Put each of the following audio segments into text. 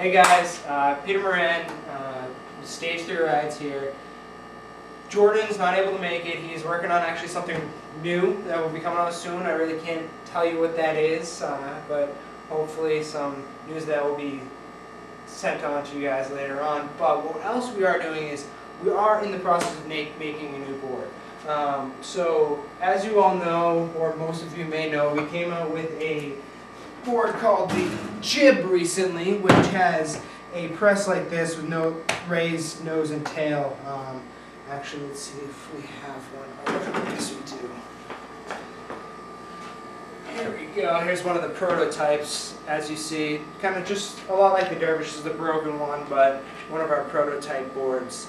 Hey guys, Peter Moran, Stage 3 Rides here. Jordan's not able to make it. He's working on actually something new that will be coming out soon. I really can't tell you what that is, but hopefully some news that will be sent on to you guys later on. But what else we are doing is we are in the process of making a new board. So as you all know, or most of you may know, we came out with a board called the Jib recently, which has a press like this with no raised nose and tail. Actually, let's see if we have one. Yes, we do. Here we go. Here's one of the prototypes, as you see. Kind of just a lot like the Dervish, is the broken one, but one of our prototype boards.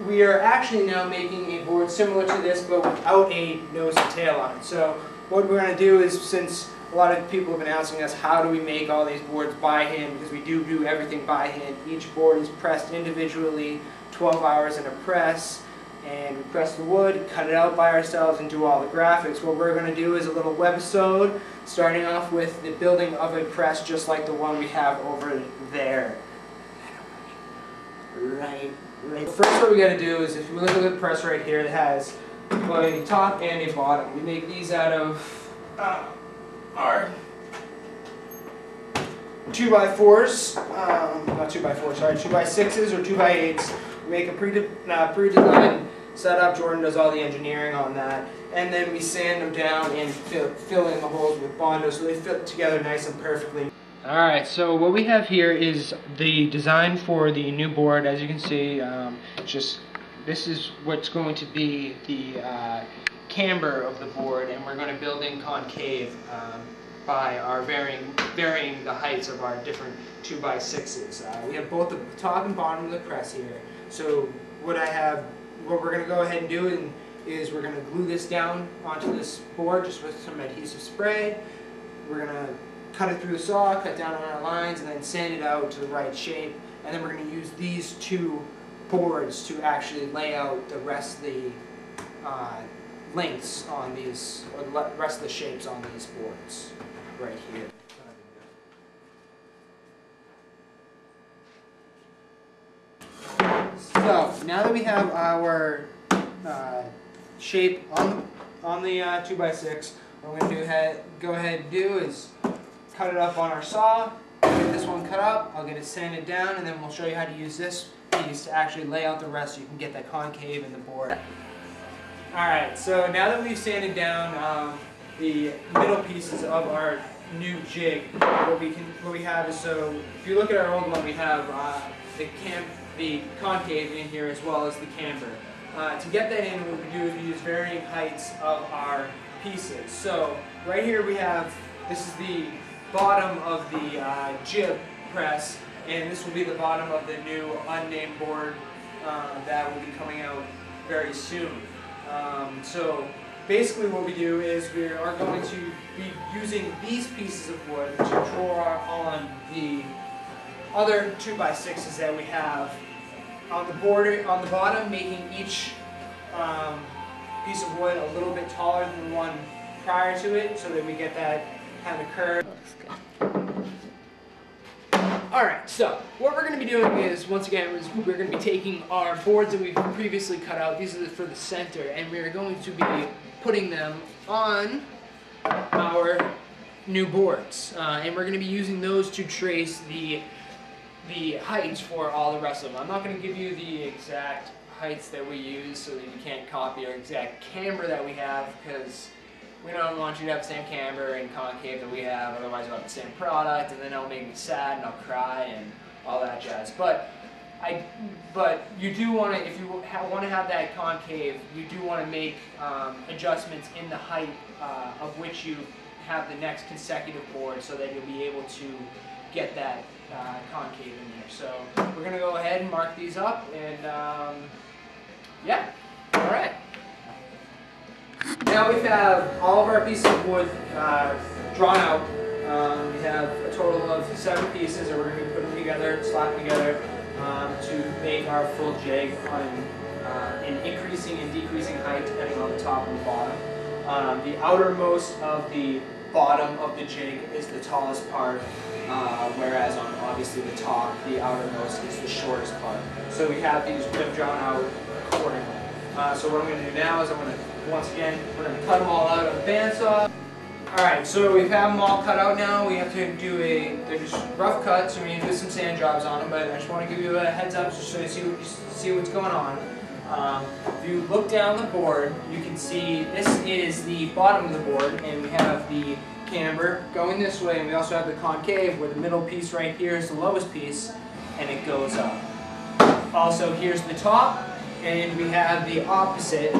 We are actually now making a board similar to this, but without a nose and tail on it. So what we're going to do is, since a lot of people have been asking us how do we make all these boards by hand, because we do everything by hand. Each board is pressed individually, 12 hours in a press, and we press the wood, cut it out by ourselves, and do all the graphics. What we're going to do is a little webisode, starting off with the building of a press just like the one we have over there. Right. First, what we got to do is, if you look at the press right here, it has a top and a bottom. We make these out of our 2x4s, not 2x4, sorry, 2x6s or 2x8s. We make a pre-designed setup. Jordan does all the engineering on that, and then we sand them down and fill in the holes with Bondo so they fit together nice and perfectly. Alright, so what we have here is the design for the new board. As you can see, this is what's going to be the camber of the board, and we're going to build in concave by our varying the heights of our different 2x6s. We have both the top and bottom of the press here. So what we're going to go ahead and do is we're going to glue this down onto this board just with some adhesive spray. We're going to cut it through the saw, cut down on our lines, and then sand it out to the right shape. And then we're going to use these two boards to actually lay out the rest of the lengths on these, or the rest of the shapes on these boards right here. So now that we have our shape on the 2x6, what we're going to go ahead and do is cut it up on our saw, get this one cut up, I'll get it sanded down, and then we'll show you how to use this piece to actually lay out the rest so you can get that concave in the board. Alright, so now that we've sanded down the middle pieces of our new jig, what we have is, so if you look at our old one, we have the concave in here as well as the camber. To get that in, what we do is we use varying heights of our pieces. So right here we have, this is the bottom of the jib press, and this will be the bottom of the new unnamed board that will be coming out very soon. So basically what we do is we are going to be using these pieces of wood to draw on the other 2x6s that we have on the border, on the bottom, making each piece of wood a little bit taller than the one prior to it, so that we get that kind of curve. Alright, so what we're going to be doing is, once again, we're going to be taking our boards that we've previously cut out, these are for the center, and we're going to be putting them on our new boards. And we're going to be using those to trace the heights for all the rest of them. I'm not going to give you the exact heights that we use so that you can't copy our exact camber that we have, because we don't want you to have the same camber and concave that we have, otherwise you'll have the same product, and then it'll make me sad, and I'll cry, and all that jazz. But you do want to, if you want to have that concave, you do want to make adjustments in the height of which you have the next consecutive board, so that you'll be able to get that concave in there. So we're going to go ahead and mark these up, and yeah, all right. Now we have all of our pieces of wood drawn out. We have a total of 7 pieces, and we're going to put them together, slap them together to make our full jig on an increasing and decreasing height depending on the top and the bottom. The outermost of the bottom of the jig is the tallest part, whereas on obviously the top, the outermost is the shortest part. So we have these rib drawn out accordingly. So what I'm going to do now is I'm going to, once again, we're going to cut them all out on the bandsaw. Alright, so we've had them all cut out now. We have to do they're just rough cuts, so we need to do some sand jobs on them, but I just want to give you a heads up just so you see what's going on. If you look down the board, you can see this is the bottom of the board, and we have the camber going this way, and we also have the concave where the middle piece right here is the lowest piece, and it goes up. Also, here's the top, and we have the opposite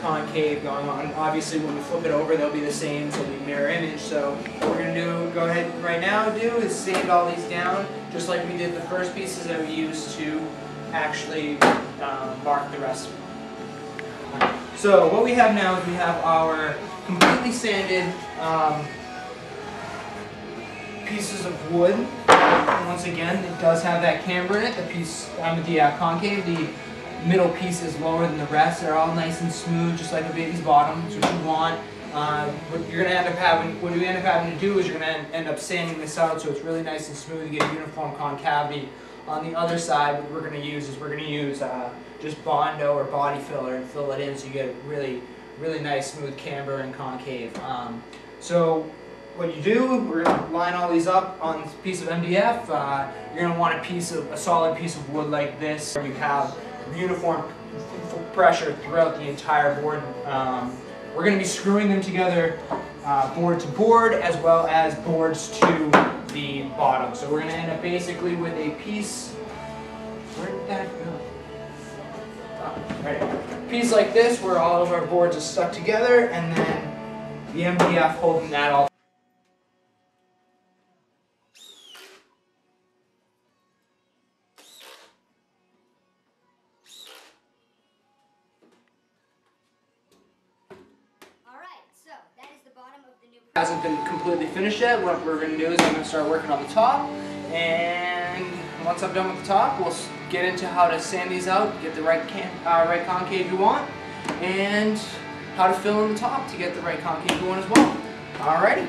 concave going on. Obviously, when we flip it over, they'll be the same, so the mirror image. So what we're going to do, go ahead right now, is sand all these down, just like we did the first pieces that we used to actually mark the rest of them. So what we have now is we have our completely sanded pieces of wood. And once again, it does have that camber in it. The piece, concave, the middle piece is lower than the rest. They're all nice and smooth, just like the baby's bottom. That's what you want. What you end up having to do is you're going to end up sanding this out so it's really nice and smooth to get a uniform concavity. On the other side, what we're going to use is we're going to use just Bondo or body filler and fill it in so you get a really, really nice smooth camber and concave. So what you do, we're going to line all these up on this piece of MDF. You're going to want a solid piece of wood like this. You have uniform pressure throughout the entire board. We're going to be screwing them together board to board as well as boards to the bottom. So we're going to end up basically with a piece, where did that go? Oh, right. Piece like this where all of our boards are stuck together, and then the MDF holding that all. Hasn't been completely finished yet. What we're going to do is I'm going to start working on the top, and once I'm done with the top, we'll get into how to sand these out, get the right concave you want, and how to fill in the top to get the right concave you want as well. Alrighty.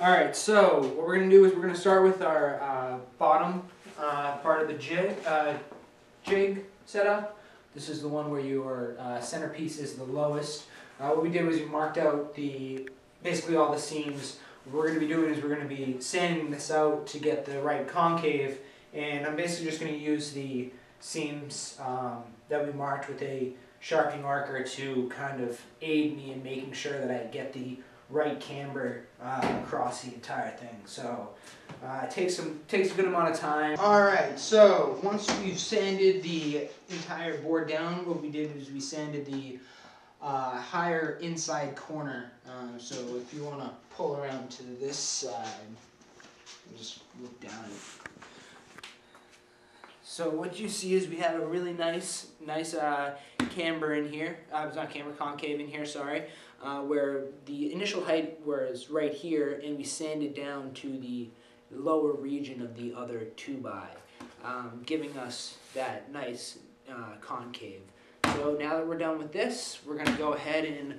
Alright, so what we're going to do is we're going to start with our bottom part of the jig setup. This is the one where your centerpiece is the lowest. What we did was we marked out basically all the seams. What we're going to be doing is we're going to be sanding this out to get the right concave, and I'm basically just going to use the seams that we marked with a Sharpie marker to kind of aid me in making sure that I get the right camber across the entire thing. So it takes a good amount of time. Alright, so once we've sanded the entire board down, what we did is we sanded the higher inside corner. So if you want to pull around to this side, just look down at it. So what you see is we have a really nice camber in here. It's not camber, concave in here, sorry. Where the initial height was right here, and we sanded down to the lower region of the other 2x, giving us that nice concave. So now that we're done with this, we're going to go ahead and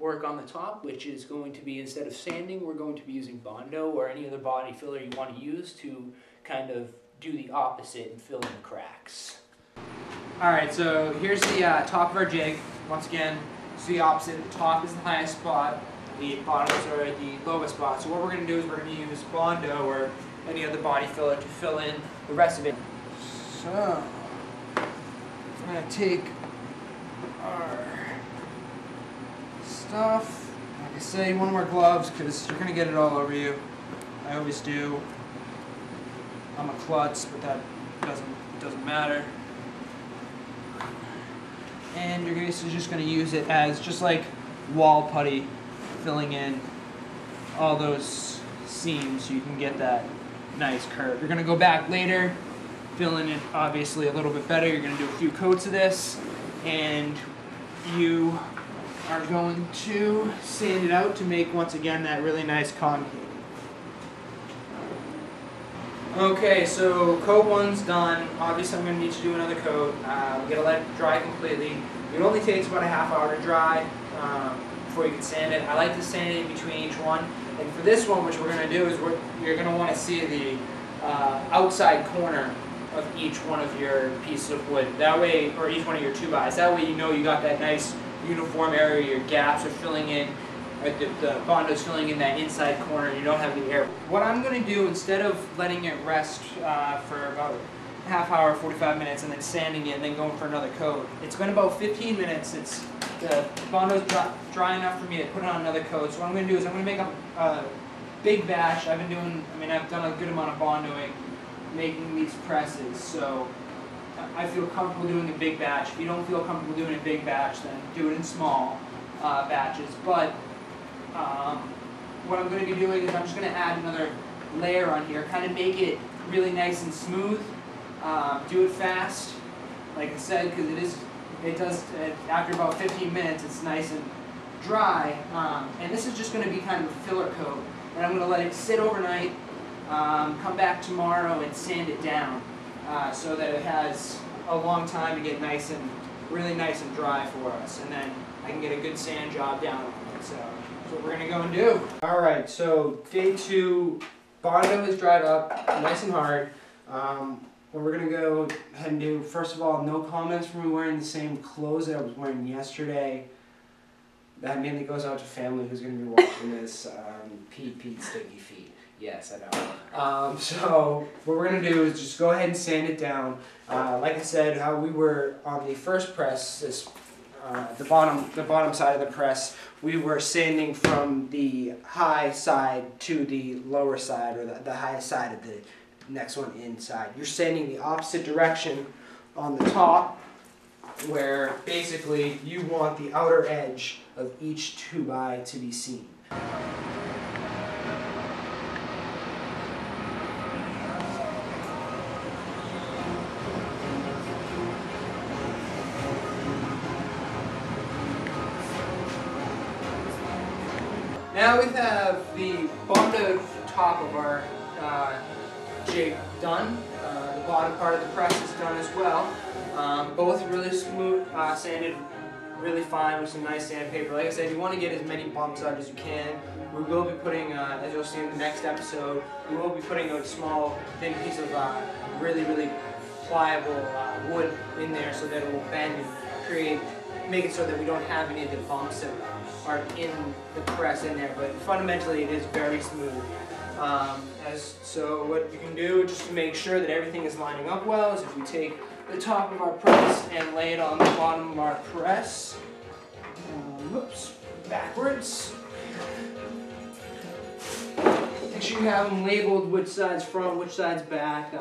work on the top, which is going to be, instead of sanding, we're going to be using Bondo or any other body filler you want to use to kind of do the opposite and fill in the cracks. Alright, so here's the top of our jig. Once again, it's the opposite. The top is the highest spot, the bottoms are the lowest spot. So what we're going to do is we're going to use Bondo or any other body filler to fill in the rest of it. So we're going to take our stuff, like I say, one more gloves because you're going to get it all over you. I always do. I'm a klutz, but that doesn't matter. And you're just going to use it as just like wall putty, filling in all those seams so you can get that nice curve. You're going to go back later, filling it obviously a little bit better. You're going to do a few coats of this, and you are going to sand it out to make, once again, that really nice concave. Okay, so coat one's done. Obviously, I'm going to need to do another coat. We're going to let it dry completely. It only takes about a half hour to dry. before you can sand it. I like to sand it between each one. And for this one, which we're going to do is you're going to want to see the outside corner of each one of your pieces of wood. That way, or each one of your 2x. That way you know you got that nice uniform area, your gaps are filling in, or the Bondo's filling in that inside corner, and you don't have any air. What I'm going to do, instead of letting it rest for about half hour, 45 minutes, and then sanding it and then going for another coat. It's been about 15 minutes. It's the Bondo's dry enough for me to put on another coat. So what I'm going to do is I'm going to make a big batch. I've done a good amount of Bondoing, making these presses. So I feel comfortable doing a big batch. If you don't feel comfortable doing a big batch, then do it in small batches. But what I'm going to be doing is I'm just going to add another layer on here, kind of make it really nice and smooth. Do it fast, like I said, because after about 15 minutes, it's nice and dry. And this is just going to be kind of a filler coat, and I'm going to let it sit overnight, come back tomorrow and sand it down so that it has a long time to get nice and really nice and dry for us, and then I can get a good sand job down on it. So that's what we're going to go and do. Alright, so day two, Bondo is dried up nice and hard. Well, we're going to go ahead and do, first of all, no comments from me wearing the same clothes that I was wearing yesterday. That mainly goes out to family who's going to be watching this. Pete, sticky feet. Yes, I know. So what we're going to do is just go ahead and sand it down. Like I said, how we were on the first press, the bottom side of the press, we were sanding from the high side to the lower side, or the high side of the next one inside. You're sanding the opposite direction on the top, where basically you want the outer edge of each 2x to be seen. Now we have the Bondo top of our Jib done. The bottom part of the press is done as well. Both really smooth, sanded really fine with some nice sandpaper. Like I said, you want to get as many bumps out as you can. We will be putting, as you'll see in the next episode, we will be putting a small, thin piece of really, really pliable wood in there so that it will bend and make it so that we don't have any of the bumps that are in the press in there. But fundamentally, it is very smooth. So what you can do just to make sure that everything is lining up well is if we take the top of our press and lay it on the bottom of our press, whoops, backwards. Make sure you have them labeled which side's front, which side's back.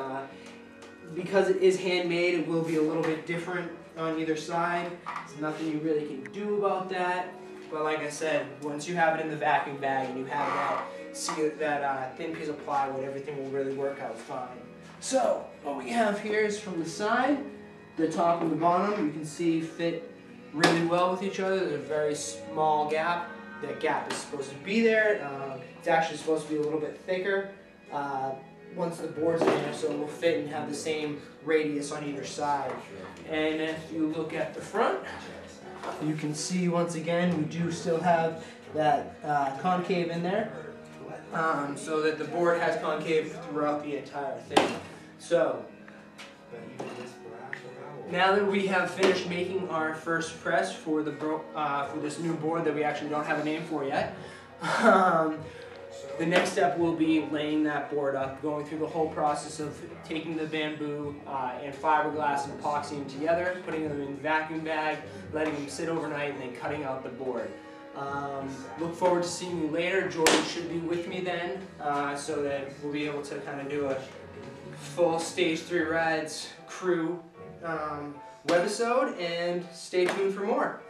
Because it is handmade, it will be a little bit different on either side. There's nothing you really can do about that. But like I said, once you have it in the vacuum bag and you have that thin piece of plywood, everything will really work out fine. So what we have here is from the side, the top and the bottom, you can see fit really well with each other. There's a very small gap. That gap is supposed to be there. It's actually supposed to be a little bit thicker once the board's in there, so it will fit and have the same radius on either side. And if you look at the front, you can see once again we do still have that concave in there, so that the board has concave throughout the entire thing. So now that we have finished making our first press for the for this new board that we actually don't have a name for yet, the next step will be laying that board up, going through the whole process of taking the bamboo and fiberglass and epoxying together, putting them in the vacuum bag, letting them sit overnight, and then cutting out the board. Look forward to seeing you later. Jordan should be with me then, so that we'll be able to kind of do a full Stage 3 Rides crew webisode, and stay tuned for more.